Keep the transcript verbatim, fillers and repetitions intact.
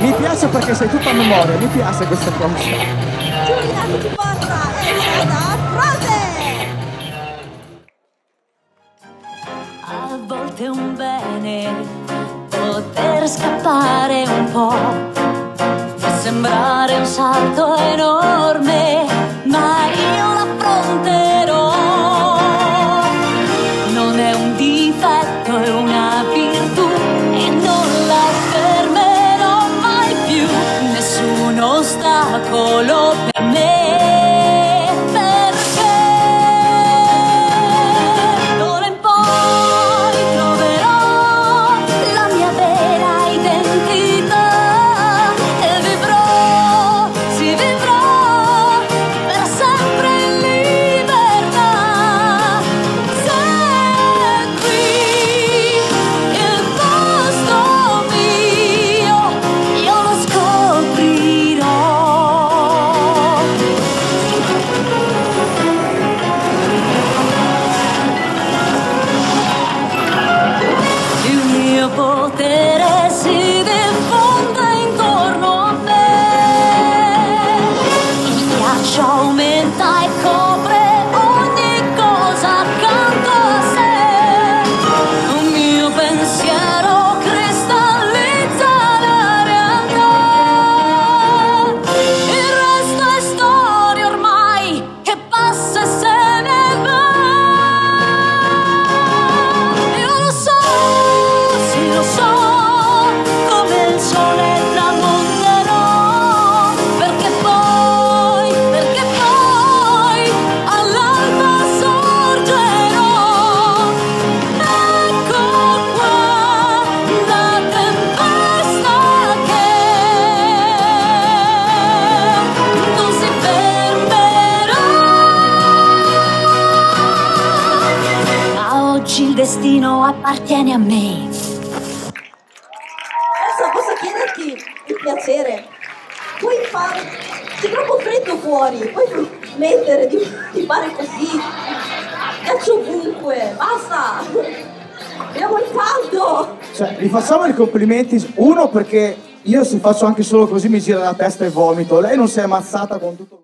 Mi piace perché sei tutta a memoria, mi piace questa cosa. Giulia, che ti passa? È stata frase! A volte è un bene poter scappare un po', può sembrare un salto enorme, ma io l'affronterò. Non è un difetto, è una virtù e non la fermerò mai più. Nessun ostacolo per me, perché d'ora in poi troverò la mia vera identità e vivrò, sì vivrò per sempre in libertà. Sei qui, il posto mio, io lo scoprirò. Il mio potere si diffonda intorno a me, il ghiaccio aumenta e copre ogni cosa accanto a sé. Un mio pensiero cristallizza la realtà, il resto è storia ormai che passa e se ne va. Io lo so, sì lo so, come il sole tramonterò, perché poi, perché poi all'alba sorgerò. Ecco qua la tempesta che non si fermerà. Da oggi il destino appartiene a me. Adesso posso chiederti il piacere? Puoi fare... C'è troppo freddo fuori, puoi smettere di, di fare così? Caccio ovunque, basta! Abbiamo il caldo! Cioè, gli facciamo i complimenti, uno perché io se faccio anche solo così mi gira la testa e vomito, lei non si è ammazzata con tutto...